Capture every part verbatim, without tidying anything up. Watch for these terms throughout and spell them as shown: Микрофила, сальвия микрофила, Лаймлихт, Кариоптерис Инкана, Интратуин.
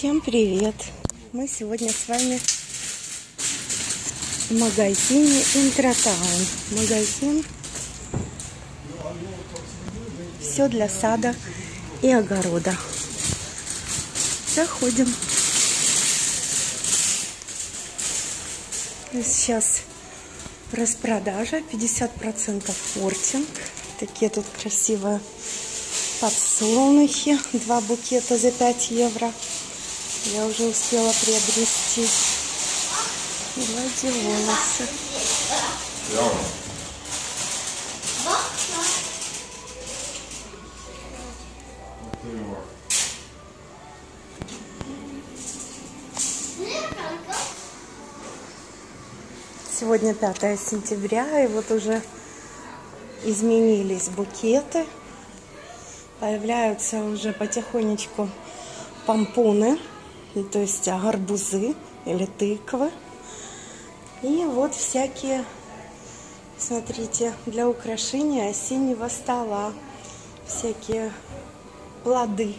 Всем привет! Мы сегодня с вами в магазине Интратуин. Магазин все для сада и огорода. Заходим. Сейчас распродажа, пятьдесят процентов фортинг. Такие тут красивые подсолнухи, два букета за пять евро. Я уже успела приобрести. Глади волосы. Сегодня пятое сентября, и вот уже изменились букеты. Появляются уже потихонечку помпоны, то есть гарбузы или тыквы. И вот всякие, смотрите, для украшения осеннего стола. Всякие плоды,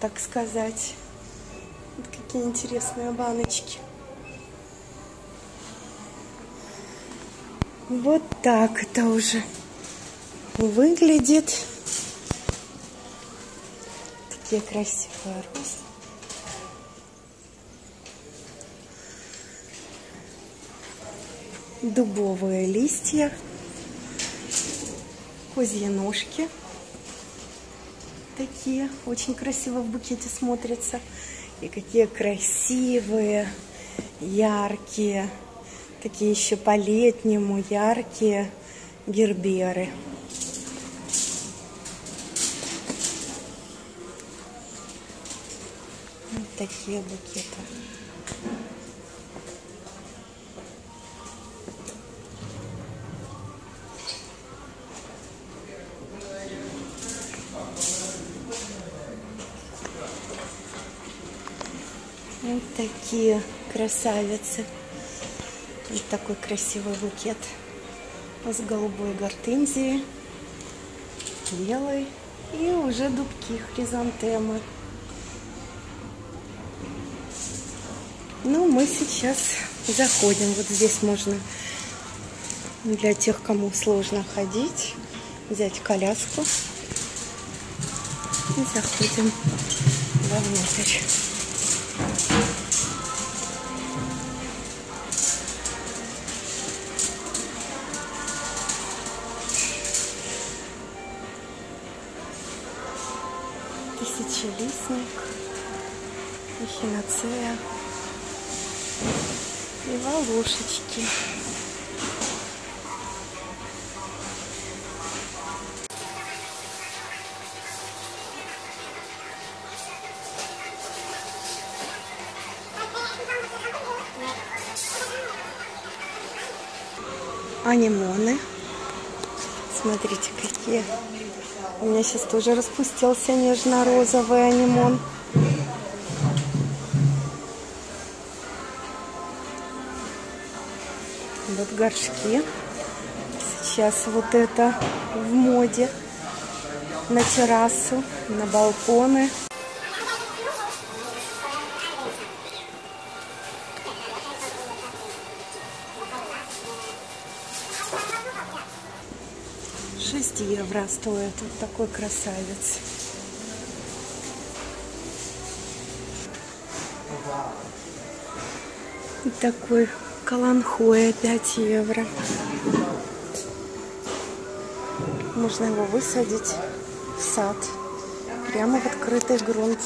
так сказать. Вот какие интересные баночки. Вот так это уже выглядит. Такие красивые розы. Дубовые листья, козьи ножки, такие очень красиво в букете смотрятся. И какие красивые, яркие, такие еще по-летнему яркие герберы. Вот такие букеты. Вот такие красавицы. Вот такой красивый букет с голубой гортензией, белой, и уже дубки, хризантемы. Ну, мы сейчас заходим. Вот здесь можно, для тех, кому сложно ходить, взять коляску и заходим вовнутрь. Тысячелистник, эхинацея и волошечки. Анимоны. Смотрите, какие. У меня сейчас тоже распустился нежно-розовый анимон. Вот горшки. Сейчас вот это в моде. На террасу, на балконы. шесть евро стоит вот такой красавец. И такой каланхоя пять евро. Можно его высадить в сад, прямо в открытый грунт.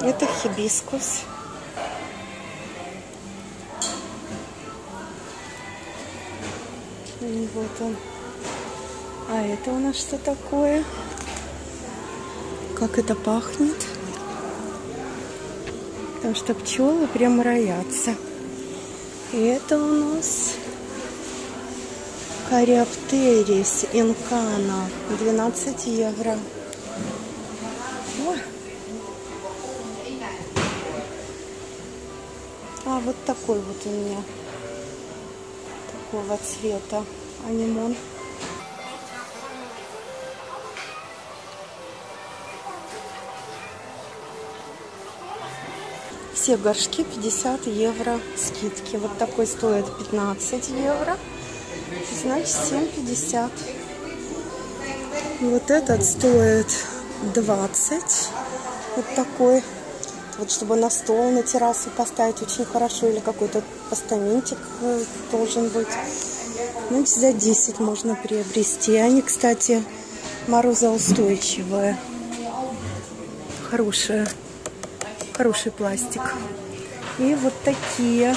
Это хибискус. Вот он. А это у нас что такое? Как это пахнет? Потому что пчелы прям роятся. И это у нас Кариоптерис Инкана. двенадцать евро. О! А вот такой вот у меня. Такого цвета анимон. Все горшки пятьдесят евро скидки. Вот такой стоит пятнадцать евро. Значит семь пятьдесят. Вот этот стоит двадцать. Вот такой. Вот чтобы на стол, на террасу поставить очень хорошо. Или какой-то постаментик должен быть. Значит за десять можно приобрести. Они, кстати, морозоустойчивые. Хорошие. Хороший пластик. И вот такие.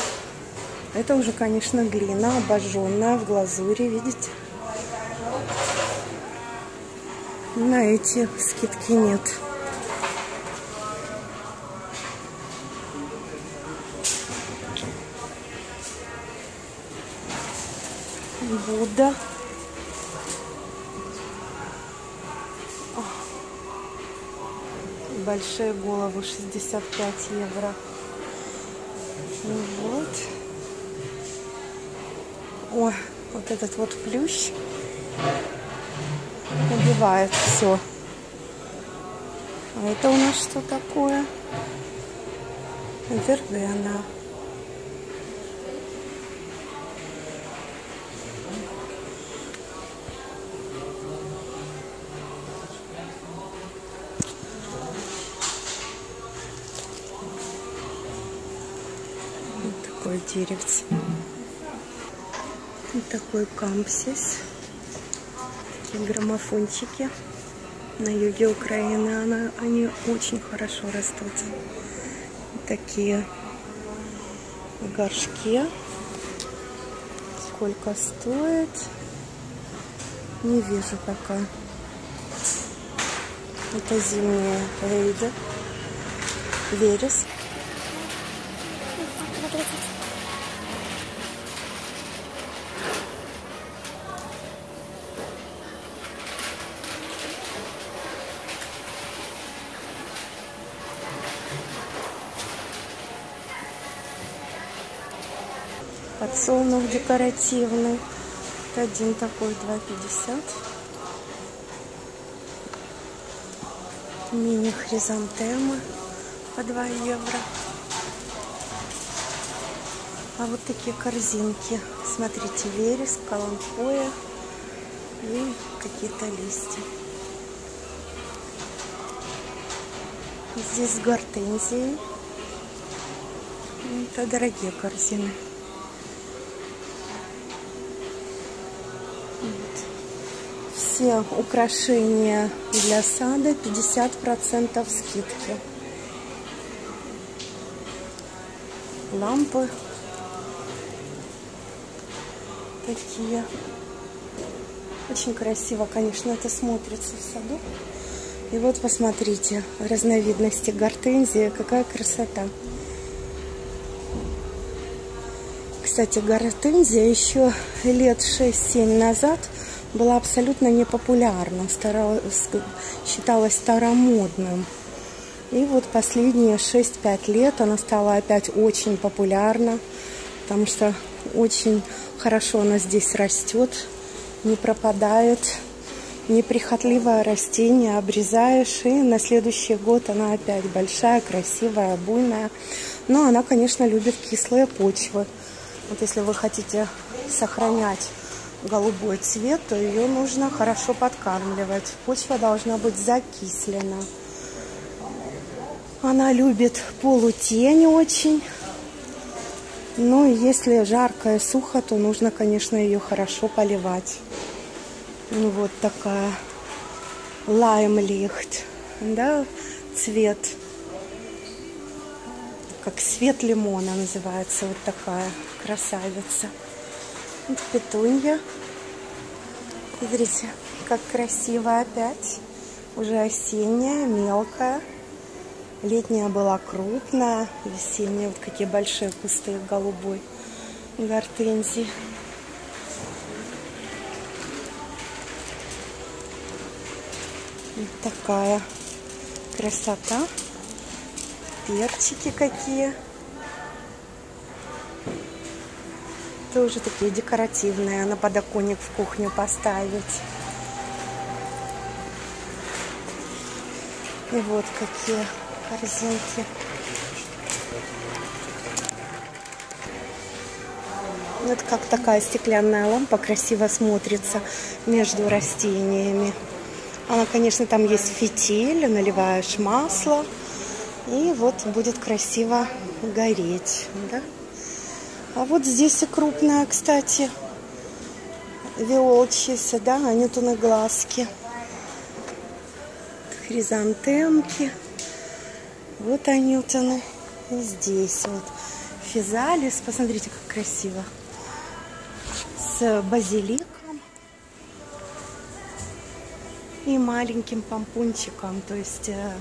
Это уже, конечно, глина, обожженная в глазури, видите? На эти скидки нет. Будда. Большие головы, шестьдесят пять евро. Вот. О, вот этот вот плющ убивает все. А это у нас что такое? Вербена. Деревце. Вот такой кампсис. Такие граммофончики. На юге Украины она, они очень хорошо растут. Вот такие горшки. Сколько стоит? Не вижу пока. Это зимние рейды. Верес. Подсолнух декоративный. Один такой, два пятьдесят. Мини-хризантемы по два евро. А вот такие корзинки. Смотрите, верес, калампоя и какие-то листья. Здесь гортензии. Это дорогие корзины. Все украшения для сада пятьдесят процентов скидки. Лампы такие. Очень красиво, конечно, это смотрится в саду. И вот посмотрите, разновидности гортензии, какая красота. Кстати, гортензия еще лет шесть-семь назад была абсолютно непопулярна, старалась, считалась старомодным. И вот последние шесть-пять лет она стала опять очень популярна, потому что очень хорошо она здесь растет, не пропадает, неприхотливое растение, обрезаешь, и на следующий год она опять большая, красивая, буйная. Но она, конечно, любит кислые почвы. Вот если вы хотите сохранять голубой цвет, то ее нужно хорошо подкармливать. Почва должна быть закислена. Она любит полутень очень. Ну и если жарко и сухо, то нужно, конечно, ее хорошо поливать. Ну, вот такая лаймлихт, да, цвет. Как свет лимона называется. Вот такая красавица. Вот петунья. Смотрите, как красиво опять. Уже осенняя, мелкая. Летняя была крупная, весенняя. Вот какие большие кусты голубой гортензии. Вот такая красота. Перчики какие. Тоже такие декоративные. На подоконник в кухню поставить. И вот какие корзинки. Вот как такая стеклянная лампа красиво смотрится между растениями. Она, конечно, там есть фитиль, наливаешь масло, и вот будет красиво гореть. Да? А вот здесь и крупная, кстати, виолчиса, да, анютоноглазки, хризантемки. Вот анютоны. И здесь вот физалис. Посмотрите, как красиво. С базиликом и маленьким помпончиком, то есть э, э,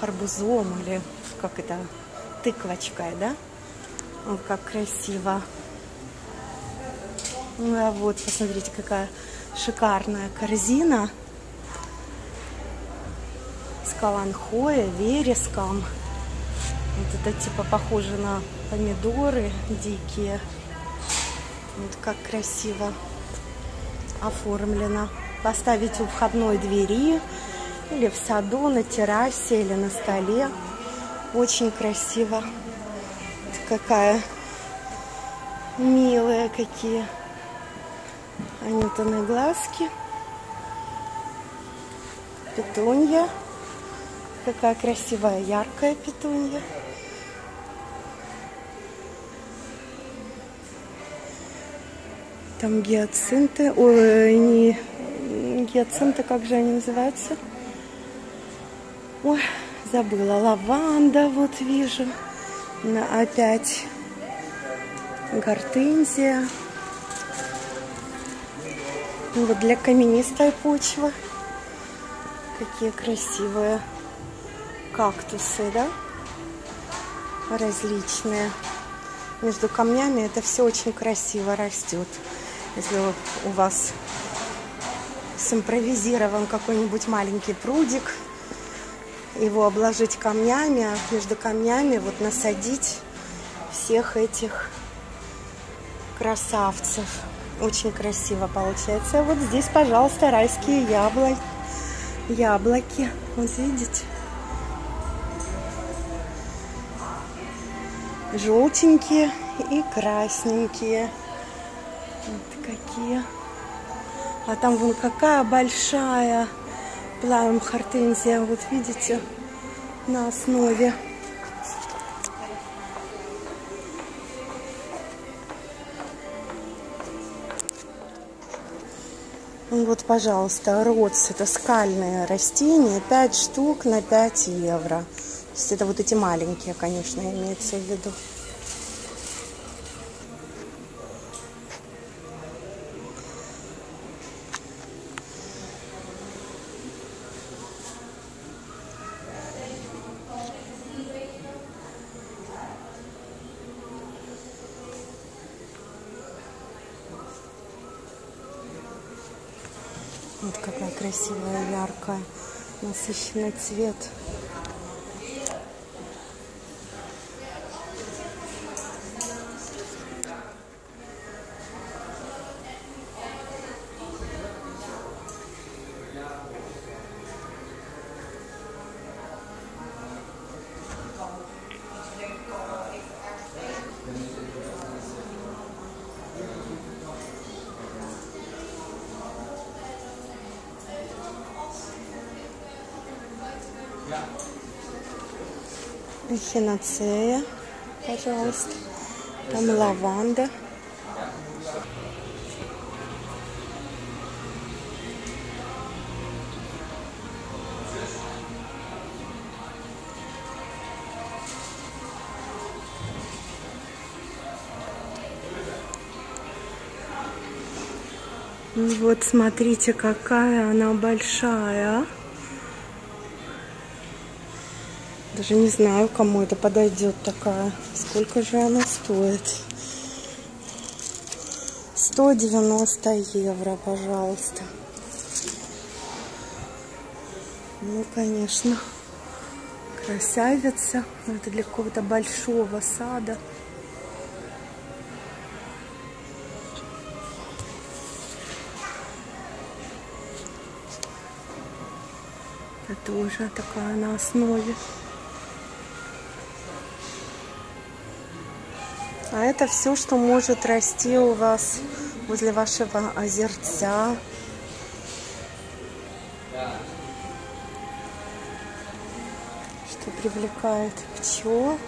арбузом, или как это, тыквочкой, да? Вот как красиво. Ну, а вот, посмотрите, какая шикарная корзина с каланхоэ, вереском. Вот это типа похоже на помидоры дикие. Вот как красиво оформлено. Поставить у входной двери, или в саду, на террасе, или на столе. Очень красиво. Какая милая, какие анютоноглазки. Петунья. Какая красивая, яркая петунья. Там гиацинты, ой, не гиацинты, как же они называются? Ой, забыла. Лаванда, вот вижу. На, опять гортензия. Вот для каменистой почвы. Какие красивые кактусы, да? Различные. Между камнями это все очень красиво растет. Если у вас симпровизирован какой-нибудь маленький прудик, его обложить камнями, а между камнями вот насадить всех этих красавцев. Очень красиво получается. А вот здесь, пожалуйста, райские яблоки. Яблоки. Вот видите? Желтенькие и красненькие. Вот какие. А там вон какая большая плавим хортензия. Вот видите, на основе. Вот, пожалуйста, родс. Это скальные растения. пять штук на пять евро. То есть это вот эти маленькие, конечно, имеется в виду. Вот какая красивая, яркая, насыщенный цвет. Эхинацея, пожалуйста. Там лаванда. Вот смотрите, какая она большая. Даже не знаю, кому это подойдет такая. Сколько же она стоит? сто девяносто евро, пожалуйста. Ну, конечно, красавица. Это для какого-то большого сада. Это тоже такая на основе. А это все, что может расти у вас возле вашего озерца. Что привлекает пчел.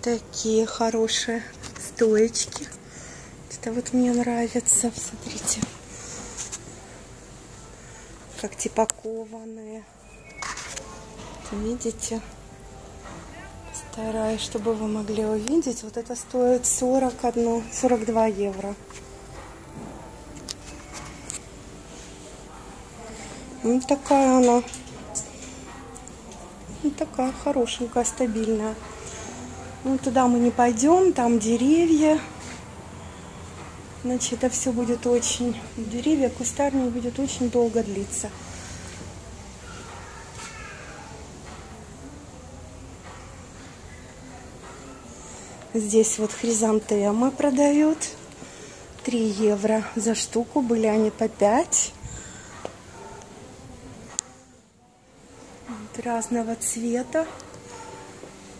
Такие хорошие стоечки. Это вот мне нравится. Смотрите. Как типа кованые. Видите? Стараюсь, чтобы вы могли увидеть. Вот это стоит сорок один, сорок два евро. Вот такая она. Вот такая хорошенькая, стабильная. Ну, туда мы не пойдем, там деревья. Значит, это все будет очень... Деревья, кустарник будет очень долго длиться. Здесь вот хризантемы продают. три евро за штуку, были они по пять. Вот, разного цвета.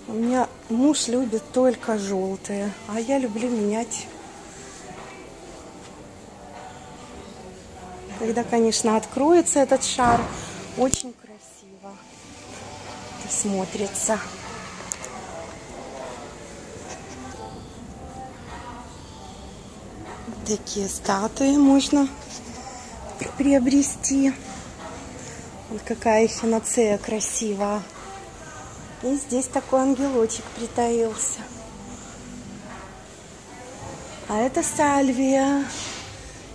У меня муж любит только желтые, а я люблю менять. Когда, конечно, откроется этот шар, очень красиво смотрится. Такие статуи можно приобрести. Вот какая эхинацея красивая. И здесь такой ангелочек притаился. А это сальвия,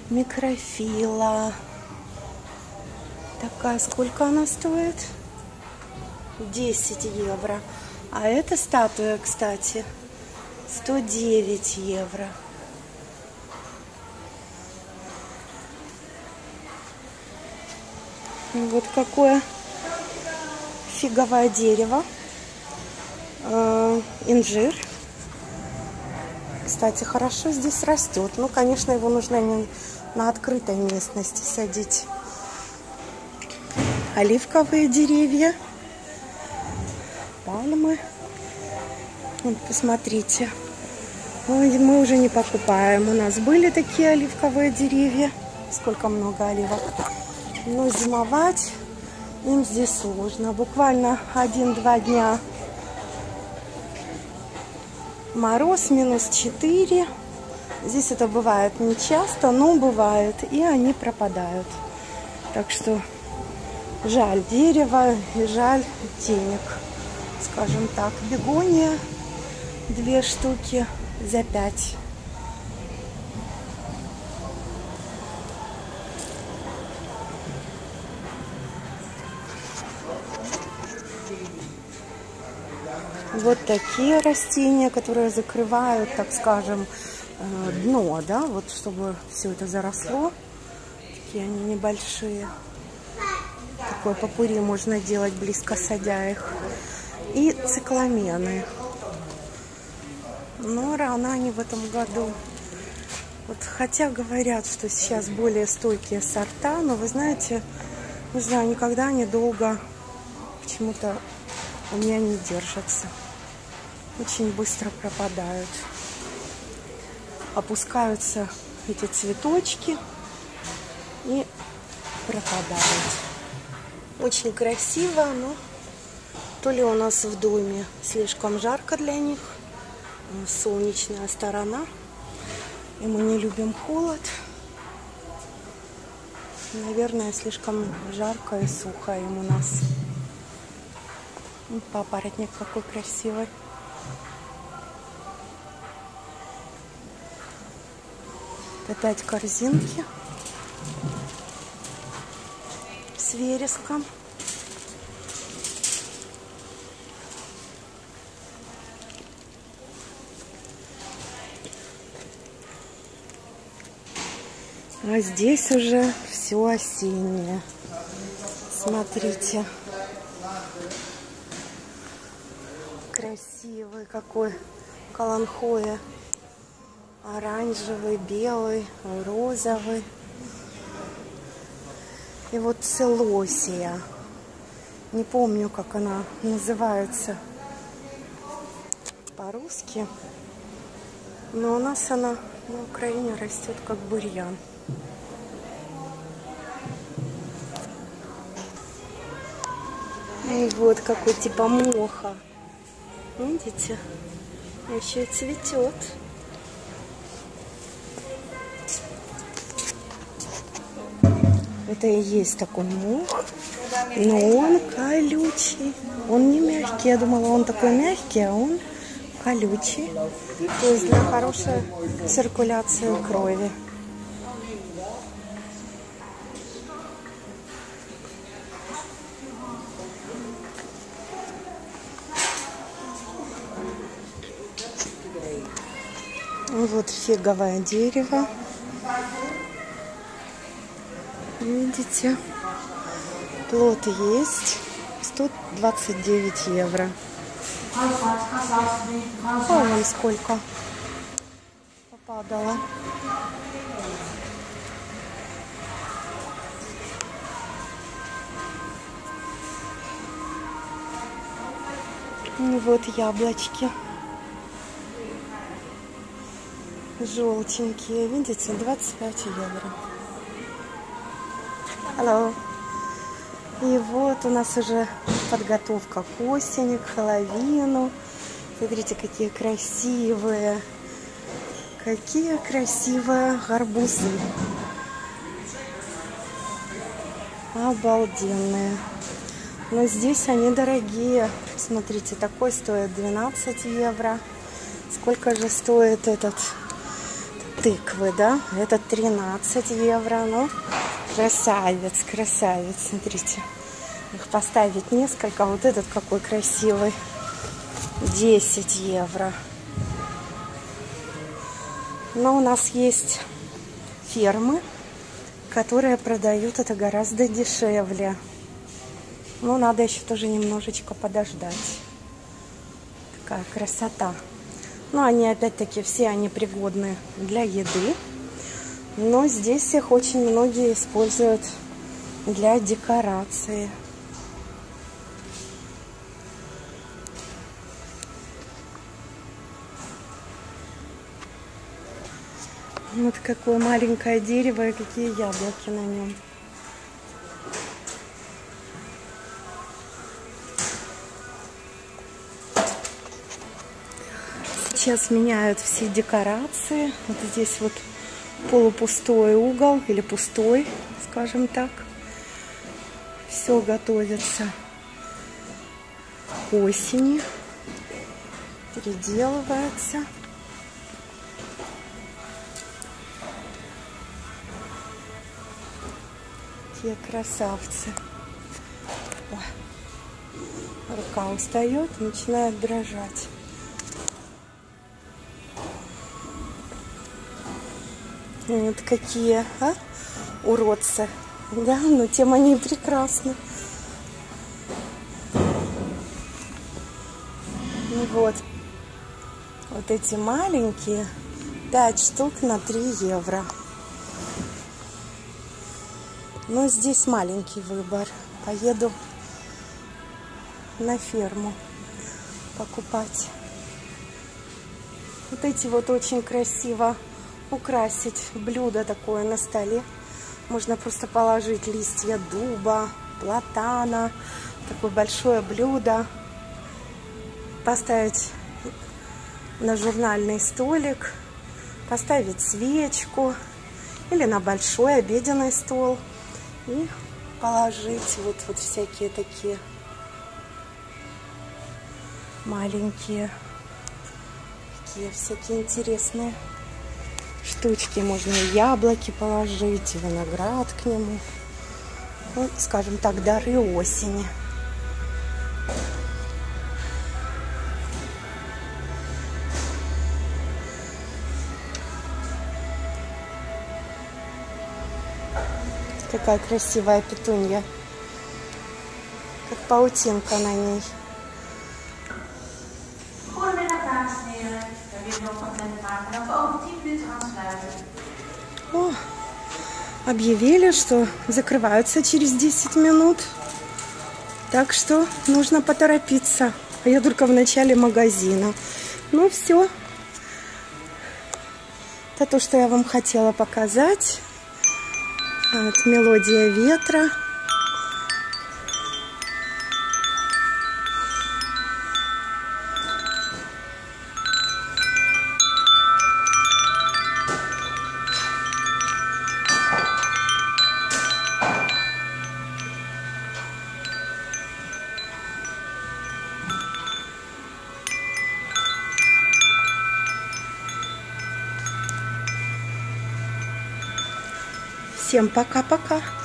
микрофила. Такая, сколько она стоит? десять евро. А эта статуя, кстати, сто девять евро. Вот какое фиговое дерево. Инжир, кстати, хорошо здесь растет. Ну, конечно, его нужно не на открытой местности садить. Оливковые деревья, пальмы. Вот, посмотрите. Ой, мы уже не покупаем. У нас были такие оливковые деревья. Сколько много оливок. Но зимовать им здесь сложно. Буквально один-два дня. Мороз минус четыре. Здесь это бывает не часто, но бывает. И они пропадают. Так что жаль дерева и жаль денег. Скажем так, бегония две штуки за пять. Вот такие растения, которые закрывают, так скажем, дно, да, вот чтобы все это заросло. Такие они небольшие. Такое попури можно делать, близко садя их. И цикламены. Но рано они в этом году. Вот, хотя говорят, что сейчас более стойкие сорта, но вы знаете, не знаю, никогда недолго почему-то у меня не держатся. Очень быстро пропадают. Опускаются эти цветочки и пропадают. Очень красиво, но то ли у нас в доме слишком жарко для них, солнечная сторона, и мы не любим холод. Наверное, слишком жарко и сухо им у нас. Папоротник какой красивый. Опять корзинки с вереском. А здесь уже все осеннее. Смотрите. Красивый какой каланхоэ. Оранжевый, белый, розовый. И вот целосия. Не помню, как она называется по-русски. Но у нас она на Украине растет как бурьян. И вот какой типа моха. Видите? Еще и цветет. Это и есть такой мох, но он колючий. Он не мягкий. Я думала, он такой мягкий, а он колючий. То есть для хорошей циркуляции крови. Вот фиговое дерево. Видите, плод есть, сто двадцать девять евро. А вон сколько попадало. Вот яблочки. Желтенькие, видите, двадцать пять евро. Hello. И вот у нас уже подготовка к осени, к Хэллоуину. Смотрите, какие красивые, какие красивые арбузы. Обалденные. Но здесь они дорогие. Смотрите, такой стоит двенадцать евро. Сколько же стоит этот тыквы, да? Это тринадцать евро, но... Красавец, красавец, смотрите. Их поставить несколько. Вот этот какой красивый. десять евро. Но у нас есть фермы, которые продают это гораздо дешевле. Но надо еще тоже немножечко подождать. Такая красота. Но они опять-таки все они пригодны для еды. Но здесь их очень многие используют для декорации. Вот какое маленькое дерево и какие яблоки на нем. Сейчас меняют все декорации. Вот здесь вот полупустой угол, или пустой, скажем так. Все готовится к осени, переделывается. Те красавцы. О, рука устает, начинает дрожать. Вот какие, а? Уродцы. Да, но тем они прекрасны. Ну вот. Вот эти маленькие. пять штук на три евро. Но здесь маленький выбор. Поеду на ферму покупать. Вот эти вот очень красиво. Украсить блюдо такое на столе. Можно просто положить листья дуба, платана. Такое большое блюдо. Поставить на журнальный столик. Поставить свечку. Или на большой обеденный стол. И положить вот, вот всякие такие маленькие. Такие всякие интересные штучки. Можно яблоки положить, виноград к нему. Вот, скажем так, дары осени. Какая красивая петунья. Как паутинка на ней. О, объявили, что закрываются через десять минут. Так что нужно поторопиться. Я только в начале магазина. Ну все. Это то, что я вам хотела показать. Вот, мелодия ветра. Всем пока-пока.